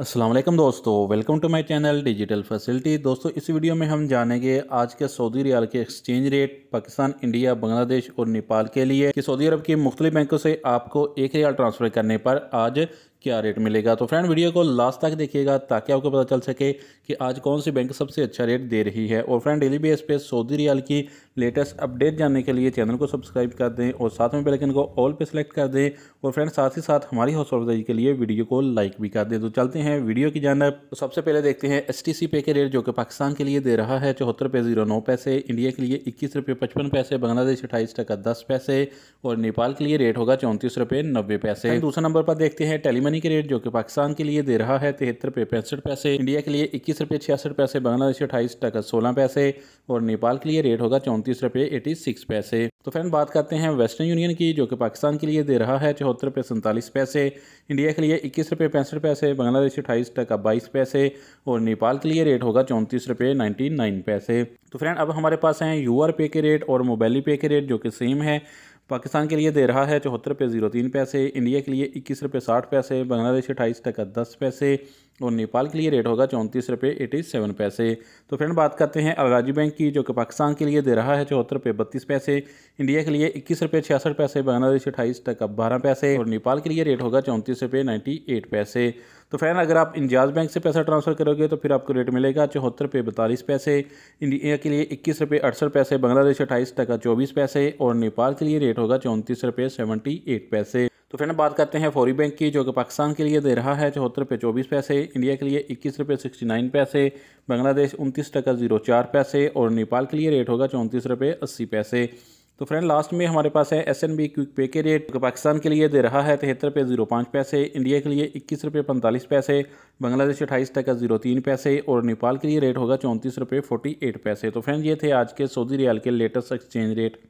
अस्सलाम वालेकुम दोस्तों, welcome to my channel digital facility. दोस्तों, इस वीडियो में हम जानेंगे आज के सऊदी रियाल के exchange rate Pakistan, India, Bangladesh और नेपाल के लिए कि सऊदी अरब के मुख्तलिफ बैंकों से आपको एक रियाल ट्रांसफ़र करने पर आज क्या रेट मिलेगा। तो फ्रेंड, वीडियो को लास्ट तक देखिएगा ताकि आपको पता चल सके कि आज कौन सी बैंक सबसे अच्छा रेट दे रही है। और फ्रेंड, डेली बेस पे सऊदी रियाल की लेटेस्ट अपडेट जानने के लिए चैनल को सब्सक्राइब कर दें और साथ में बेल आइकन को ऑल पे सेलेक्ट कर दें। और फ्रेंड, साथ ही साथ हमारी हौसला अफजाई के लिए वीडियो को लाइक भी कर दें। तो चलते हैं वीडियो की जानब। तो सबसे पहले देखते हैं STC पे के रेट जो कि पाकिस्तान के लिए दे रहा है 74.09 रुपये, इंडिया के लिए 21.55, बांग्लादेश 28.10 और नेपाल के लिए रेट होगा 34.90। दूसरे नंबर पर देखते हैं टेलीमे के रेट जो कि पाकिस्तान के लिए दे रहा है 73.65, इंडिया के लिए 21.66, बांग्लादेश 28.16 और नेपाल के लिए रेट होगा 34.86। तो फ्रेंड, बात करते हैं वेस्टर्न यूनियन की जो कि पाकिस्तान के लिए दे रहा है 74.47, इंडिया के लिए 21.65, बांग्लादेश 28.22 और नेपाल के लिए रेट होगा 34.99। तो फ्रेंड, अब हमारे पास हैं URP के रेट और मोबाइल पे के रेट जो कि सेम है। पाकिस्तान के लिए दे रहा है 74.03, इंडिया के लिए 21.60, बांग्लादेश 28.10 और नेपाल के लिए रेट होगा 34.87। तो फ्रेंड, बात करते हैं अल राजी बैंक की जो कि पाकिस्तान के लिए दे रहा है 74.32, इंडिया के लिए 21.66, बांग्लादेश 28.12 और नेपाल के लिए रेट होगा 34.98। तो फ्रेंड, अगर आप इंजाज बैंक से पैसा ट्रांसफ़र करोगे तो फिर आपको रेट मिलेगा 74.42, इंडिया के लिए 21.68, बांग्लादेश 28.24 और नेपाल के लिए रेट होगा 34.78। तो फ्रेंड, बात करते हैं फोरी बैंक की जो कि पाकिस्तान के लिए दे रहा है 74.24, इंडिया के लिए 21.69, बांग्लादेश 29.04 और नेपाल के लिए रेट होगा 34.80। तो फ्रेंड, लास्ट में हमारे पास है SNB क्विक पे के रेट जो पाकिस्तान के लिए दे रहा है 73.05, इंडिया के लिए 21.45, बांग्लादेश 28.03 और नेपाल के लिए रेट होगा 34.48। तो फ्रेंड, ये थे आज के सऊदी रियाल के लेटेस्ट एक्सचेंज रेट।